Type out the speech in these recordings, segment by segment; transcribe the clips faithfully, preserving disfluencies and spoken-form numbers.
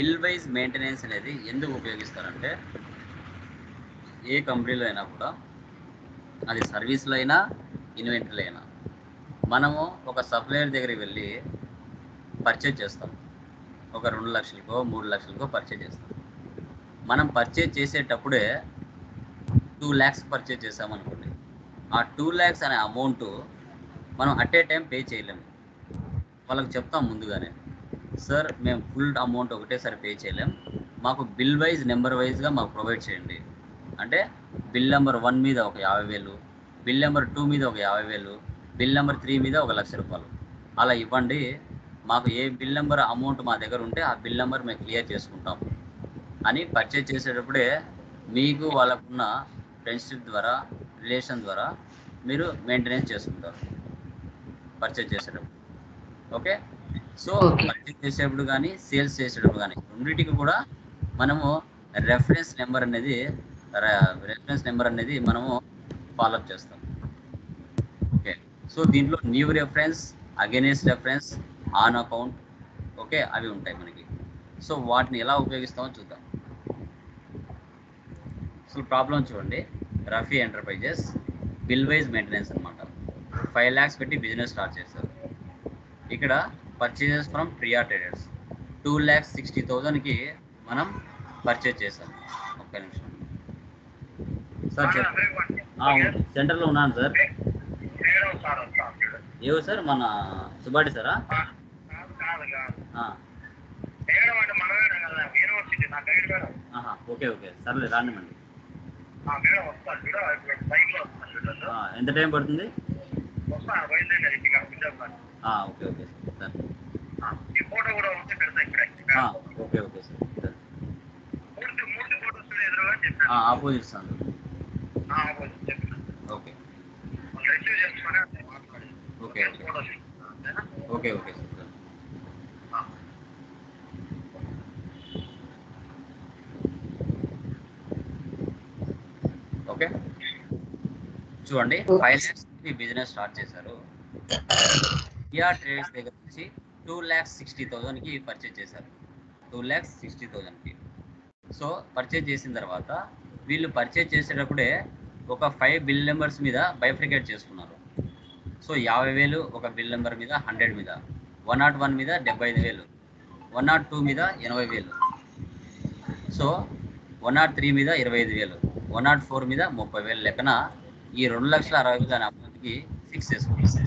Bill wise maintenance అనేది ఎందుకు ఉపయోగిస్తారంటే ఏ కంపెనీలో అయినా కూడా అది సర్వీస్లో అయినా ఇన్వెంటరీలో అయినా మనము ఒక సప్లయర్ దగ్గరికి వెళ్ళి పర్చేజ్ చేస్తాం. ఒక రెండు లక్షలకో మూడు లక్షలకో పర్చేజ్ చేస్తాం. మనం పర్చేజ్ చేసేటప్పుడే టూ ల్యాక్స్ పర్చేజ్ చేసామనుకోండి, ఆ టూ ల్యాక్స్ అనే అమౌంట్ మనం అట్ ఏ టైం పే చేయలేము. వాళ్ళకి చెప్తాం ముందుగానే, సార్ మేము ఫుల్ అమౌంట్ ఒకటేసారి పే చేయలేం, మాకు బిల్ వైజ్ నెంబర్ వైజ్గా మాకు ప్రొవైడ్ చేయండి అంటే బిల్ నెంబర్ వన్ మీద ఒక యాభై వేలు, బిల్ నెంబర్ టూ మీద ఒక యాభై వేలు, బిల్ నెంబర్ త్రీ మీద ఒక లక్ష రూపాయలు అలా ఇవ్వండి. మాకు ఏ బిల్ నెంబర్ అమౌంట్ మా దగ్గర ఉంటే ఆ బిల్ నెంబర్ మేము క్లియర్ చేసుకుంటాం అని పర్చేజ్ చేసేటప్పుడే మీకు వాళ్ళకున్న ఫ్రెండ్షిప్ ద్వారా రిలేషన్ ద్వారా మీరు మెయింటెనెన్స్ చేసుకుంటారు పర్చేజ్ చేసేటప్పుడు. ఓకే, సో పర్చేజ్ చేసేటప్పుడు కానీ సేల్స్ చేసేటప్పుడు కానీ రెండింటికి కూడా మనము రెఫరెన్స్ నెంబర్ అనేది రెఫరెన్స్ నెంబర్ అనేది మనము ఫాలోఅప్ చేస్తాం. ఓకే, సో దీంట్లో new reference, against reference, on account, okay అవి ఉంటాయి మనకి. సో వాటిని ఎలా ఉపయోగిస్తామో చూద్దాం. సో ప్రాబ్లం చూడండి, Rafi enterprises bill wise maintenance అనమాట. ఫైవ్ ల్యాక్స్ పెట్టి బిజినెస్ స్టార్ట్ చేస్తారు. ఇక్కడ purchases from Priya traders two lakhs sixty థౌజండ్కి మనం పర్చేజ్ చేస్తాం. ఒక్క నిమిషం సార్, చెప్పండి. సెంటర్లో ఉన్నాను సార్. ఏవో సార్ మన సుబాటి సారా? ఓకే ఓకే సర్లే రాండి అండి. ఎంత టైం పడుతుంది? Okay okay sir. Okay okay sir. Opposite sir. Okay okay okay okay sir. Okay చూడండి, ఫైవ్ ల్యాక్స్ బిజినెస్ స్టార్ట్ చేశారు. ప్రియా ట్రేడర్స్ దగ్గర నుంచి టూ ల్యాక్స్ సిక్స్టీ థౌజండ్కి పర్చేజ్ చేశారు. టూ ల్యాక్స్ సిక్స్టీ థౌజండ్కి సో పర్చేజ్ చేసిన తర్వాత వీళ్ళు పర్చేజ్ చేసేటప్పుడే ఒక ఫైవ్ బిల్ నెంబర్స్ మీద బైఫ్రికేట్ చేసుకున్నారు. సో యాభై వేలు ఒక బిల్ నెంబర్ మీద, హండ్రెడ్ మీద, వన్ నాట్ వన్ మీద డెబ్బై ఐదు వేలు, వన్ నాట్ టూ మీద ఎనభై వేలు, సో వన్ నాట్ త్రీ మీద ఇరవై ఐదు వేలు, వన్ నాట్ ఫోర్ మీద ముప్పై వేలు లెక్కన ఈ రెండు లక్షల అరవై వేలు అనే అమౌంట్కి ఫిక్స్ చేసుకున్నారు.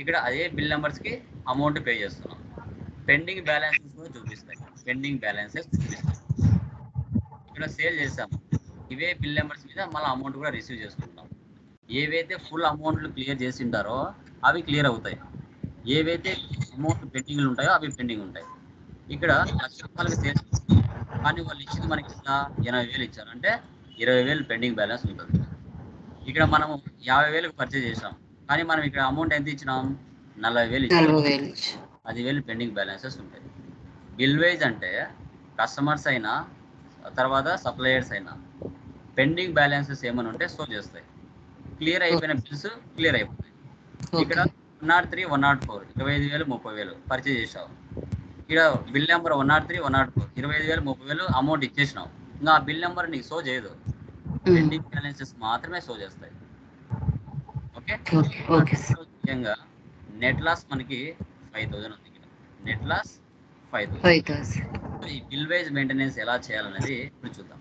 ఇక్కడ అదే బిల్ నెంబర్స్కి అమౌంట్ పే చేస్తున్నాం. పెండింగ్ బ్యాలెన్సెస్ కూడా చూపిస్తాయి. పెండింగ్ బ్యాలెన్సెస్ చూపిస్తాయి. ఇక్కడ సేల్ చేసాము, ఇవే బిల్ నెంబర్స్ మీద మళ్ళీ అమౌంట్ కూడా రిసీవ్ చేసుకుంటాం. ఏవైతే ఫుల్ అమౌంట్లు క్లియర్ చేసి ఉంటారో అవి క్లియర్ అవుతాయి. ఏవైతే అమౌంట్ పెండింగ్లు ఉంటాయో అవి పెండింగ్ ఉంటాయి. ఇక్కడ లక్ష రూపాయలకి సేల్ చేస్తాం, కానీ వాళ్ళు ఇచ్చింది మనకి ఇట్లా ఎనభై వేలు ఇచ్చారు అంటే ఇరవై వేలు పెండింగ్ బ్యాలెన్స్ ఉంటుంది. ఇక్కడ మనము యాభై వేలకు పర్చేజ్ చేసాం, కానీ మనం ఇక్కడ అమౌంట్ ఎంత ఇచ్చినాం? నలభై వేలు ఇచ్చాం. పది వేలు పెండింగ్ బ్యాలెన్సెస్ ఉంటాయి. బిల్ వైజ్ అంటే కస్టమర్స్ అయినా తర్వాత సప్లయర్స్ అయినా పెండింగ్ బ్యాలెన్సెస్ ఏమైనా ఉంటే సో చేస్తాయి. క్లియర్ అయిపోయిన బిల్స్ క్లియర్ అయిపోతాయి. ఇక్కడ one nought three one nought four ఇరవై ఐదు వేలు ముప్పై వేలు పర్చేజ్ చేసావు. ఇక్కడ bill number one nought three one nought four ఇరవై ఐదు వేలు ముప్పై వేలు అమౌంట్ ఇచ్చేసినావు. ఇంకా ఆ బిల్ నెంబర్ నీకు సో చేయదు. పెండింగ్ బ్యాలెన్సెస్ మాత్రమే సో చేస్తాయి. ఓకే, ముఖ్యంగా నెట్ లాస్ మనకి ఫైవ్ థౌసండ్ ఉంది. ఇక్కడ నెట్ లాస్ ఫైవ్ థౌసండ్. ఈ బిల్ వైజ్ మెయింటెనెన్స్ ఎలా చేయాలనేది ఇప్పుడు చూద్దాం.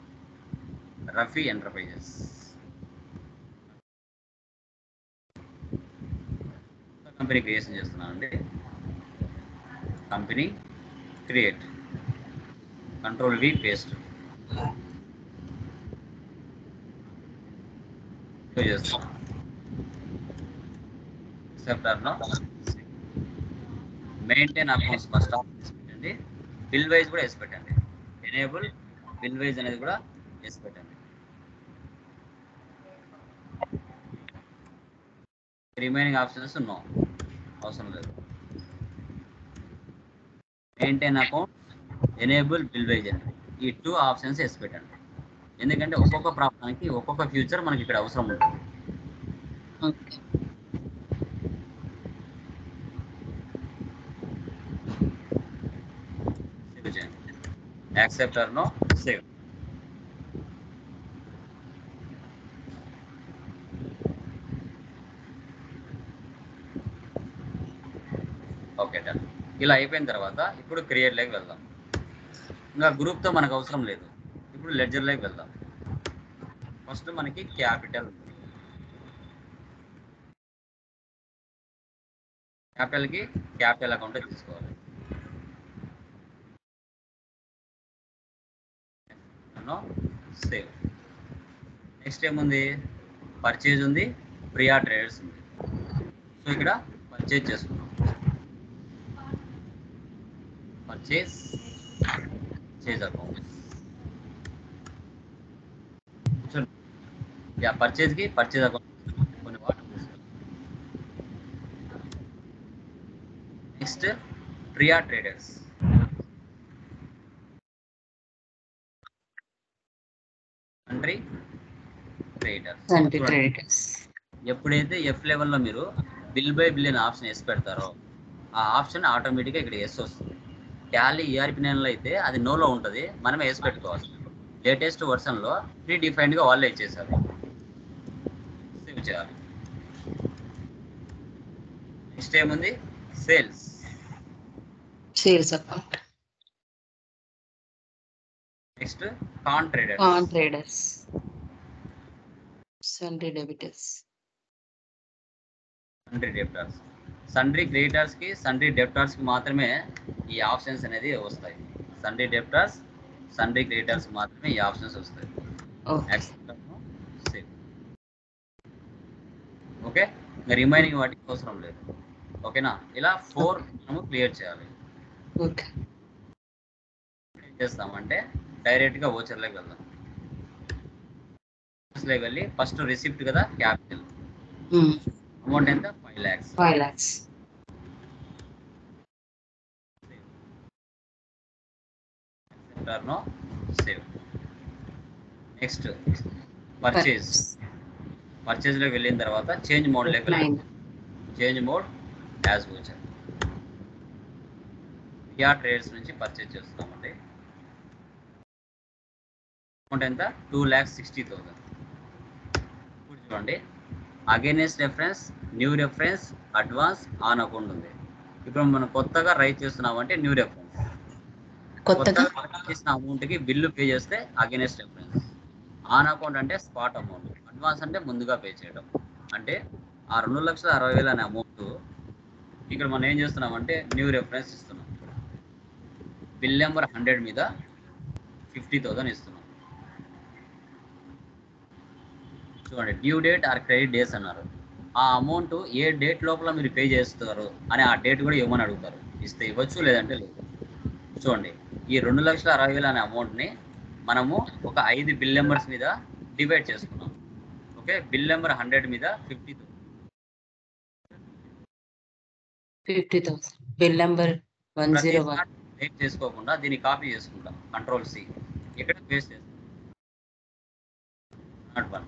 రఫీ ఎంటర్ప్రైజెస్ కంపెనీ క్రియేషన్ చేస్తున్నానండి. Company create, control V paste చేస్తాం. సెప్టర్లో మెయింటైన్ అకౌంట్స్ ఫస్ట్ ఆఫ్ వేసి పెట్టండి. బిల్ వైజ్ కూడా వేసి పెట్టండి. ఎనేబుల్ బిల్ వైజ్ అనేది కూడా చేసి పెట్టండి. రిమైనింగ్ ఆప్షన్స్ నో అవసరం లేదు. Maintain account, enable bill wise అనేది ఈ టూ ఆప్షన్స్ వేసి పెట్టండి. ఎందుకంటే ఒక్కొక్క ప్రాబ్లానికి ఒక్కొక్క ఫ్యూచర్ మనకి ఇక్కడ అవసరం ఉంటుంది. Okay, accept or no save. Okay done. ఇలా అయిపోయిన తర్వాత ఇప్పుడు క్రియేట్ లైక్ వెళ్దాం. ఇంకా గ్రూప్తో మనకు అవసరం లేదు, ఇప్పుడు లెడ్జర్ లైక్ వెళ్దాం. ఫస్ట్ మనకి క్యాపిటల్ క్యాపిటల్కి క్యాపిటల్ అకౌంట్ తీసుకోవాలి. సేవ్. నెక్స్ట్ ఏముంది, పర్చేజ్ ఉంది, ప్రియా ట్రేడర్స్ ఉంది. సో ఇక్కడ పర్చేజ్ చేసుకున్నాం. పర్చేజ్ పర్చేజ్ అకౌంట్, పర్చేజ్కి పర్చేజ్ అకౌంట్ కొన్ని వాటర్ తీసుకున్నాం. Next Priya traders, country traders. ఎప్పుడైతే ఎఫ్ లెవెల్లో మీరు బిల్ బై బిల్ అనే ఆప్షన్ వేసి పెడతారో ఆ ఆప్షన్ ఆటోమేటిక్గా ఇక్కడ ఎస్ వస్తుంది. టాలీ ఈఆర్పి నైన్లో అయితే అది నోలో ఉంటుంది, మనమే వేసి పెట్టుకోవాలి. లేటెస్ట్ వర్షన్లో ప్రీ డిఫైన్డ్గా వాళ్ళే ఇచ్చేసారు. సేవ్ చేయాలి. నెక్స్ట్ ఏముంది, సేల్స్ సేల్స్ అకౌంట్. నెక్స్ట్ కాన్ traders Khan traders sundry debtors sundry debtors sundry creditors కి సండ్రీ డెబిటర్స్ కి మాత్రమే ఈ ఆప్షన్స్ అనేది వస్తాయి. సండ్రీ డెబిటర్స్ సండ్రీ క్రెడిటర్స్ మాత్రమే ఈ ఆప్షన్స్ వస్తాయి. ఓకే, ఇంకా రిమైనింగ్ వాటికి అవసరం లేదు. ఓకేనా, ఇలా ఫోర్ మనము క్లియర్ చేయాలి. ఏం చేస్తామంటే డైరెక్ట్గా ఓచర్లోకి వెళ్దాం. ఓచర్లోకి వెళ్ళి ఫస్ట్ రిసిప్ట్ కదా, క్యాపిటల్ అమౌంట్ ఎంత, ఫైవ్ ల్యాక్స్ ఫైవ్ ల్యాక్స్ టర్నో సేవ్. నెక్స్ట్ పర్చేజ్ పర్చేజ్లోకి వెళ్ళిన తర్వాత చేంజ్ మోడ్లోకి వెళ్ళాం. Change mode as voucher. Priya traders నుంచి పర్చేజ్ చేస్తామండి. అమౌంట్ ఎంత, టూ ల్యాక్స్ సిక్స్టీ థౌసండ్. ఇప్పుడు చూడండి, against reference, new reference, advance, on account ఉంది. ఇప్పుడు మనం కొత్తగా రైట్ చేస్తున్నాం అంటే న్యూ రెఫరెన్స్. కొత్తగా చేసిన అమౌంట్కి బిల్లు పే చేస్తే అగైనెస్ట్ రెఫరెన్స్. ఆన్ అకౌంట్ అంటే స్పాట్ అమౌంట్, అడ్వాన్స్ అంటే ముందుగా పే చేయడం. అంటే ఆ రెండు లక్షల అరవై వేలు అనే అమౌంట్ ఇక్కడ మనం ఏం చేస్తున్నామంటే న్యూ రెఫరెన్స్ ఇస్తున్నాం. బిల్ నెంబర్ హండ్రెడ్ మీద ఫిఫ్టీ థౌసండ్ ఇస్తున్నాం. చూడండి, due date or credit days అన్నారు. ఆ అమౌంట్ ఏ డేట్ లోపల మీరు పే చేస్తారు అని ఆ డేట్ కూడా ఇవ్వమని అడుగుతారు. ఇస్తే ఇవ్వచ్చు, లేదంటే లేదు. చూడండి, ఈ రెండు లక్షల అరవై వేలు అనే అమౌంట్ని మనము ఒక ఐదు బిల్ నెంబర్స్ మీద డివైడ్ చేసుకున్నాం. ఓకే, బిల్ నెంబర్ హండ్రెడ్ మీద fifty fifty thousand bill number one zero one type చేసుకోకుండా దీన్ని కాపీ చేసుకుంటాం. కంట్రోల్ సి ఇక్కడ పేస్ట్ చేస్తాం. Nought one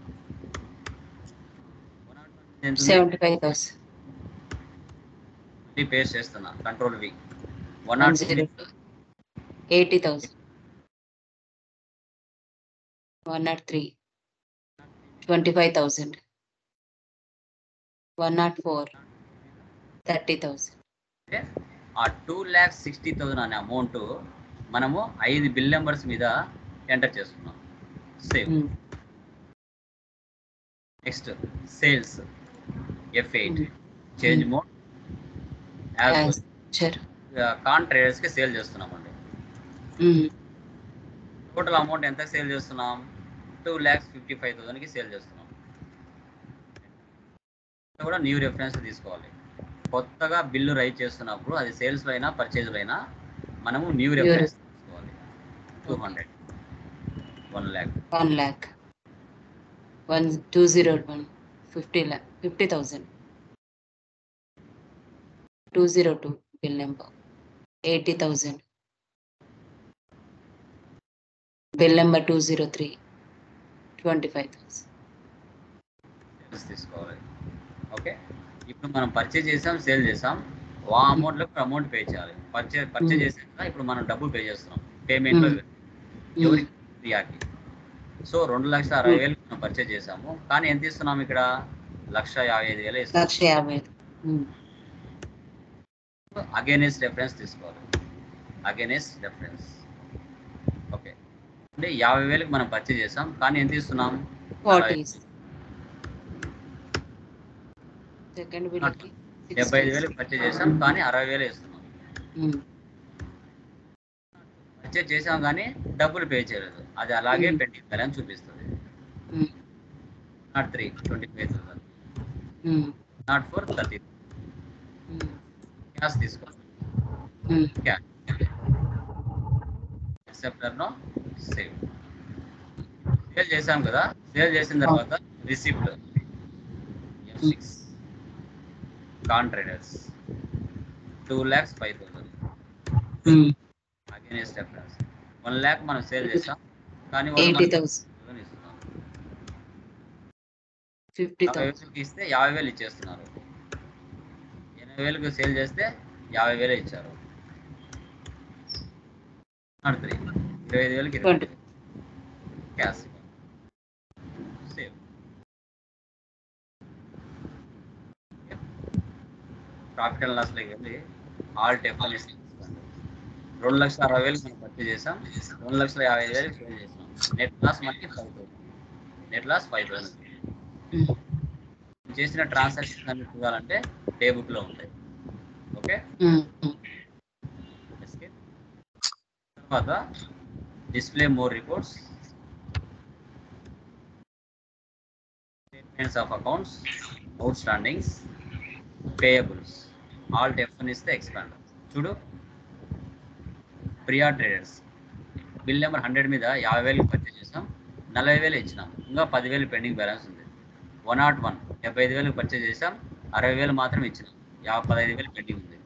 seventy five thousand paste చేస్తున్నా. Control V one nought three twenty five thousand one nought four thirty thousand. ఆ two lakhs sixty thousand అనే amount మనము ఐదు బిల్ నెంబర్స్ మీద ఎంటర్ చేసుకున్నాం. Save. Next sales F eight. Change mode as Khan ట్రేడర్స్కి sale చేస్తున్నామండి. Total amount ఎంత sale చేస్తున్నాం, టూ ల్యాక్స్ ఫిఫ్టీ ఫైవ్ థౌసండ్కి సేల్ చేస్తున్నాం. కూడా న్యూ రెఫరెన్స్ తీసుకోవాలి. కొత్తగా బిల్లు రైజ్ చేస్తున్నప్పుడు అది సేల్స్లో అయినా పర్చేజ్లో అయినా మనము న్యూ రెఫరెన్స్ తీసుకోవాలి. two hundred. one lakh. one lakh. one two zero one. fifty lakh. fifty thousand. two zero two bill number. eighty thousand. Bill number two zero three. twenty-five thousand. Yes, this correct. Okay. ఇప్పుడు మనం purchase చేసాం, sale చేసాం, ఆ amount లో amount pay చేయాలి. Purchase purchase చేసాం కదా, ఇప్పుడు మనం డబ్బులు పే చేస్తున్నాం పేమెంట్ ఎవరికి? ప్రియాకి. సో రెండు లక్షల అరవై వేలు మనం పర్చేజ్ చేసాము, కానీ ఎంత ఇస్తున్నాం ఇక్కడ? లక్ష యాభై ఐదు వేలు ఇస్తున్నాం. అగైనెస్ రెఫరెన్స్ తీసుకోవాలి. అగైనెస్ రెఫరెన్స్ ఓకే, అంటే యాభై వేలకు మనం పర్చేజ్ చేసాం, కానీ ఎంత ఇస్తున్నాం? సెకండ్ బిల్ కి డెబ్బై ఐదు వేలు పర్చేజ్ చేసాం, కానీ అరవై వేలు ఇస్తున్నాం. పర్చేజ్ చేసాం కానీ డబ్బులు పే చేయలేదు, అది అలాగే పెండింగ్ బ్యాలెన్స్ చూపిస్తుంది. Nought three twenty five thousand, nought four thirty. Cash తీసుకోవాలి. క్యాష్ యాక్సెప్టర్లో సేవ్ సేల్ చేసాం కదా, సేల్ చేసిన తర్వాత receipt F six. Priya Traders two lakhs five thousand. Hmm. Again is difference. One lakh man sale jesa. Kani eighty thousand. Fifty thousand. Kiste yaave veli jesa na ro. Yena veli ko sale jeste yaave veli jesa ro. Not three. Three veli kiri. Twenty. Cash. Profit and లాస్లోకి వెళ్ళి all టెఫల్ రెండు లక్షల అరవై వేలు మనం purchase చేసాం, రెండు లక్షల యాభై ఐదు వేలు సేల్ చేసాం. నెట్ లాస్ మనకి five thousand net loss five thousand చేసిన ట్రాన్సాక్షన్ అన్ని చూడాలంటే డే బుక్లో ఉంటాయి. ఓకే, తర్వాత display more reports, statements of accounts, outstandings, payables. All డెఫన్ ఇస్తే ఎక్స్పాండ్. చూడు Priya traders bill number hundred మీద యాభై వేలు పర్చేజ్ చేసాం, నలభై వేలు ఇచ్చినాం, ఇంకా పదివేలు పెండింగ్ బ్యాలెన్స్ ఉంది. వన్ నాట్ వన్ డెబ్బై ఐదు వేలు పర్చేజ్ చేసాం, అరవై వేలు మాత్రం ఇచ్చినాం, యాభై పదహైదు వేలు పెండింగ్ ఉంది.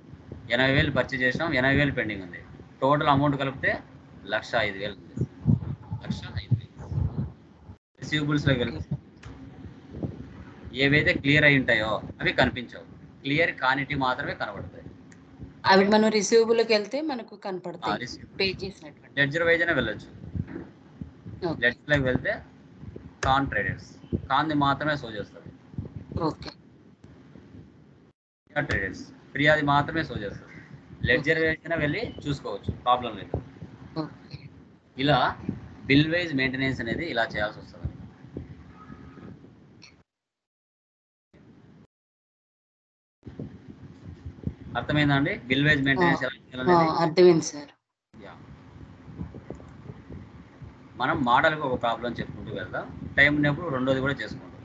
ఎనభై వేలు పర్చేజ్ చేసాం, ఎనభై వేలు పెండింగ్ ఉంది. టోటల్ అమౌంట్ కలిపితే లక్ష ఐదు వేలు ఉంది. లక్ష ఐదు వేలు రిసీవబుల్స్లోకి వెళ్తాం. ఏవైతే క్లియర్ అయి ఉంటాయో అవి కనిపించవు, క్లియర్ కానిటి మాత్రమే కనబడతాయి. అవి మనం రిసీవబుల్కి వెళ్తే మనకు కనపడతాయి. పే చేసినట్టు లెడ్జర్ వైజ్ అయినా వెళ్ళొచ్చు. లెడ్జర్లోకి వెళ్తే కాన్ ట్రేడర్స్ కాన్ని మాత్రమే షో చేస్తుంది. ఓకే, ప్రియా ట్రేడర్స్ ప్రియాది మాత్రమే షో చేస్తుంది. లెడ్జర్ వైజ్ అయినా వెళ్ళి చూసుకోవచ్చు, ప్రాబ్లం లేదు. ఇలా బిల్ వైజ్ మెయింటెనెన్స్ అనేది ఇలా చేయాల్సి వస్తుంది. అర్థమైందా అండి? బిల్ వైజ్ మెయింటెనెన్స్ ఎలా చేయాలనేది అర్థమైంది సార్. యా, మనం మోడల్కి ఒక ప్రాబ్లం చెప్పుకుంటూ వెళ్దాం, టైం ఉన్నప్పుడు రెండోది కూడా చేసుకుంటాం.